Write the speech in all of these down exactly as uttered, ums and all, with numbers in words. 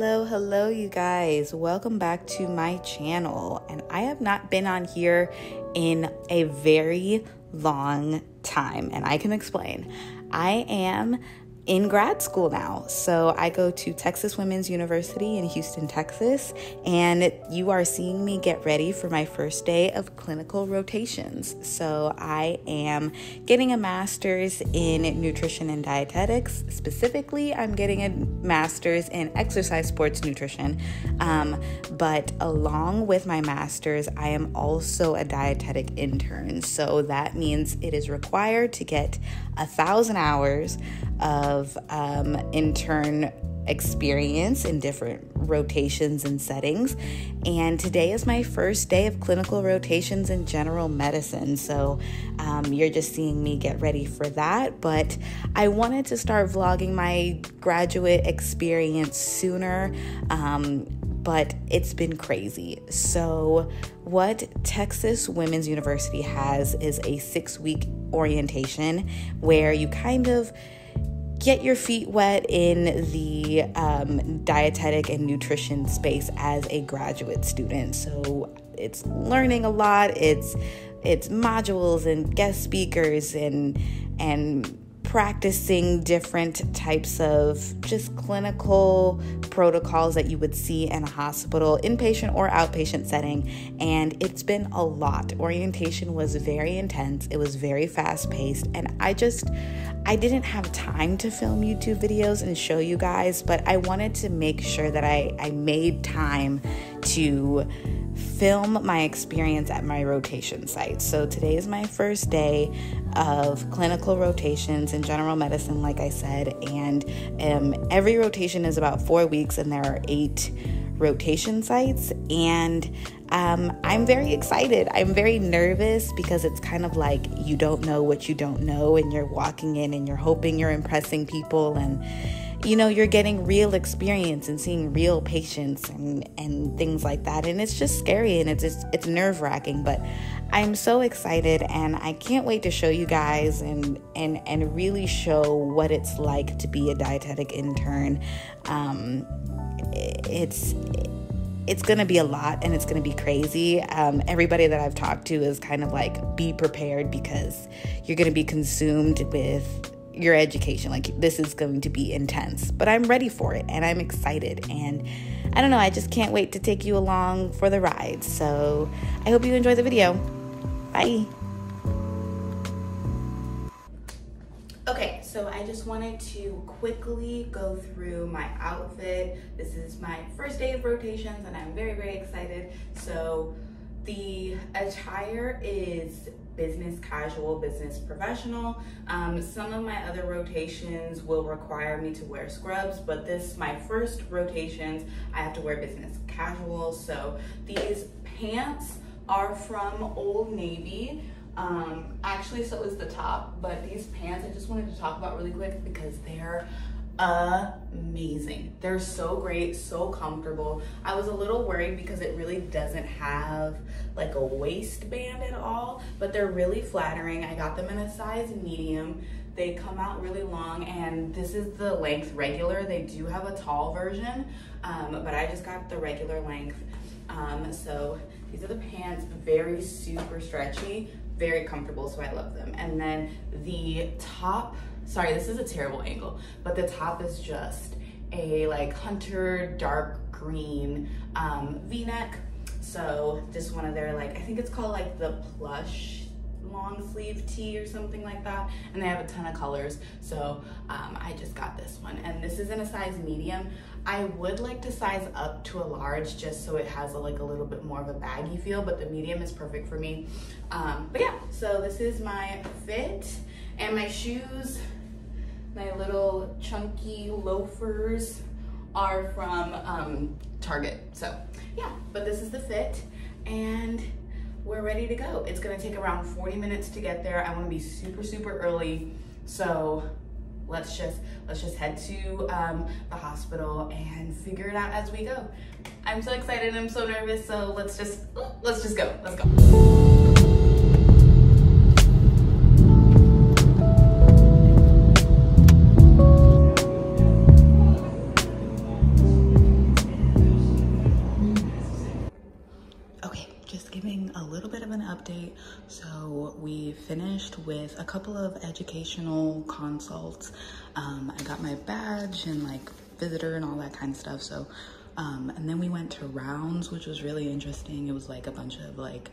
Hello, hello, you guys. Welcome back to my channel. And I have not been on here in a very long time, and I can explain. I am in grad school now. So I go to Texas Women's University in Houston, Texas, and you are seeing me get ready for my first day of clinical rotations. So I am getting a master's in nutrition and dietetics. Specifically, I'm getting a master's in exercise sports nutrition. Um, but along with my master's, I am also a dietetic intern. So that means it is required to get a thousand hours of Of, um, intern experience in different rotations and settings. And today is my first day of clinical rotations in general medicine. So um, you're just seeing me get ready for that. But I wanted to start vlogging my graduate experience sooner, um, but it's been crazy. So what Texas Women's University has is a six-week orientation where you kind of get your feet wet in the um, dietetic and nutrition space as a graduate student. So it's learning a lot. It's it's modules and guest speakers and and practicing different types of just clinical protocols that you would see in a hospital, inpatient or outpatient setting. And it's been a lot. Orientation was very intense. It was very fast paced. And I just, I didn't have time to film YouTube videos and show you guys, but I wanted to make sure that I, I made time to film my experience at my rotation site. So today is my first day of clinical rotations in general medicine, like I said, and um, every rotation is about four weeks and there are eight rotation sites. And um, I'm very excited. I'm very nervous because it's kind of like you don't know what you don't know and you're walking in and you're hoping you're impressing people and you know, you're getting real experience and seeing real patients and, and things like that. And it's just scary and it's, it's, it's nerve wracking, but I'm so excited and I can't wait to show you guys and, and, and really show what it's like to be a dietetic intern. Um, it's, it's going to be a lot and it's going to be crazy. Um, everybody that I've talked to is kind of like, be prepared because you're going to be consumed with your education. Like, this is going to be intense, but I'm ready for it and I'm excited. And I don't know, I just can't wait to take you along for the ride. So I hope you enjoy the video. Bye. Okay, so I just wanted to quickly go through my outfit. This is my first day of rotations and I'm very, very excited. So the attire is business casual, business professional. Um, some of my other rotations will require me to wear scrubs, but this, my first rotations, I have to wear business casual. So these pants are from Old Navy. Um, actually, so is the top, but these pants I just wanted to talk about really quick because they're amazing. They're so great, so comfortable. I was a little worried because it really doesn't have like a waistband at all, but they're really flattering. I got them in a size medium. They come out really long and this is the length regular. They do have a tall version, um, but I just got the regular length. Um, so these are the pants, very super stretchy, very comfortable, so I love them. And then the top, sorry, this is a terrible angle, but the top is just a like hunter dark green um, V-neck. So just one of their like, I think it's called like the plush long sleeve tee or something like that. And they have a ton of colors. So um, I just got this one and this is in a size medium. I would like to size up to a large just so it has a, like a little bit more of a baggy feel, but the medium is perfect for me. Um, but yeah, so this is my fit and my shoes. My little chunky loafers are from um, Target. So yeah, but this is the fit and we're ready to go. It's gonna take around forty minutes to get there. I wanna be super, super early. So let's just, let's just head to um, the hospital and figure it out as we go. I'm so excited and I'm so nervous. So let's just, let's just go, let's go. Okay, just giving a little bit of an update. So we finished with a couple of educational consults. Um, I got my badge and like visitor and all that kind of stuff. So, um, and then we went to rounds, which was really interesting. It was like a bunch of like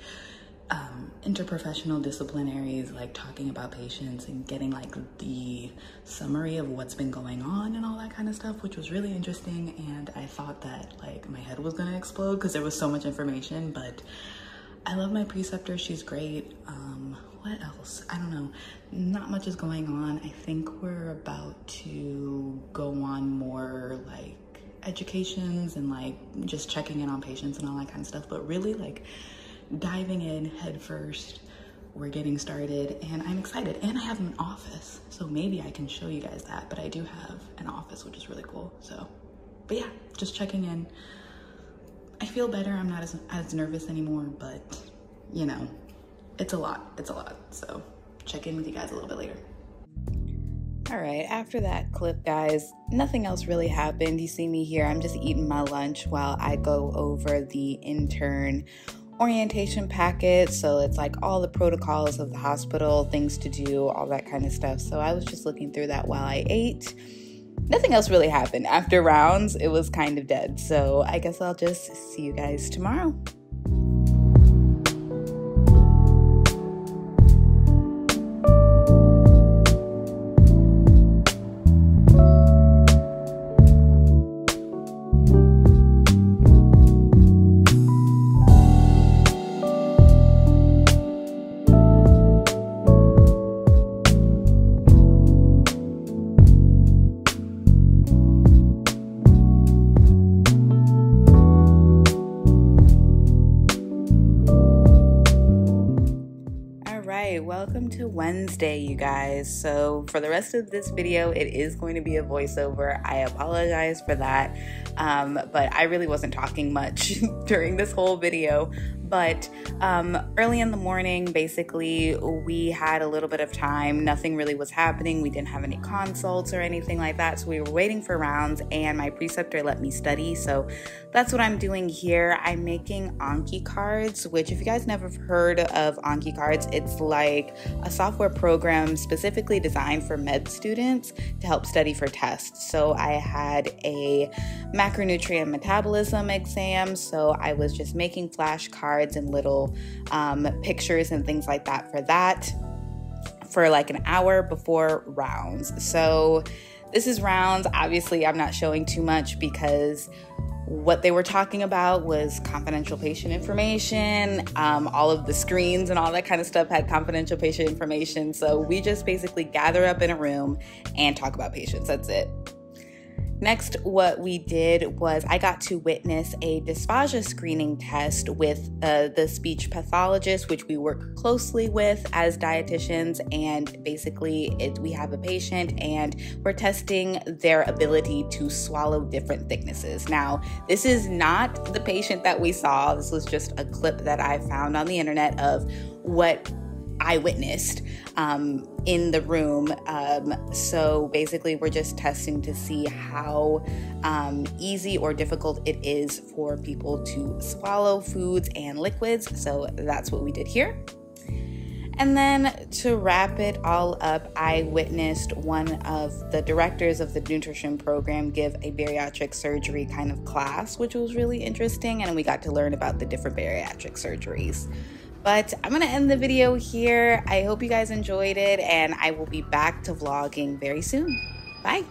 um, interprofessional disciplinaries, like talking about patients and getting like the summary of what's been going on and all that kind of stuff, which was really interesting. And I thought that like my head was gonna explode because there was so much information, but I love my preceptor, she's great. Um, what else? I don't know, not much is going on. I think we're about to go on more like educations and like just checking in on patients and all that kind of stuff, but really like diving in head first. We're getting started and I'm excited, and I have an office, so maybe I can show you guys that, but I do have an office, which is really cool. So, but yeah, just checking in. I feel better. I'm not as, as nervous anymore, but you know, it's a lot, it's a lot. So check in with you guys a little bit later. All right, after that clip, guys, nothing else really happened. You see me here, I'm just eating my lunch while I go over the intern orientation packet. So it's like all the protocols of the hospital, things to do, all that kind of stuff. So I was just looking through that while I ate. Nothing else really happened. After rounds, it was kind of dead. So I guess I'll just see you guys tomorrow. Welcome to Wednesday, you guys. So for the rest of this video, it is going to be a voiceover. I apologize for that, um, but I really wasn't talking much during this whole video. But um, early in the morning, basically, we had a little bit of time. Nothing really was happening. We didn't have any consults or anything like that. So we were waiting for rounds, and my preceptor let me study. So that's what I'm doing here. I'm making Anki cards, which if you guys never heard of Anki cards, it's like a software program specifically designed for med students to help study for tests. So I had a macronutrient metabolism exam. So I was just making flashcards and little um, pictures and things like that for that for like an hour before rounds. So this is rounds. Obviously, I'm not showing too much because what they were talking about was confidential patient information. Um, all of the screens and all that kind of stuff had confidential patient information. So we just basically gather up in a room and talk about patients. That's it. Next, what we did was I got to witness a dysphagia screening test with uh, the speech pathologist, which we work closely with as dietitians. And basically, it, we have a patient and we're testing their ability to swallow different thicknesses. Now, this is not the patient that we saw. This was just a clip that I found on the internet of what I witnessed um, in the room. Um, so basically, we're just testing to see how um, easy or difficult it is for people to swallow foods and liquids. So that's what we did here. And then to wrap it all up, I witnessed one of the directors of the nutrition program give a bariatric surgery kind of class, which was really interesting. And we got to learn about the different bariatric surgeries. But I'm going to end the video here. I hope you guys enjoyed it, and I will be back to vlogging very soon. Bye.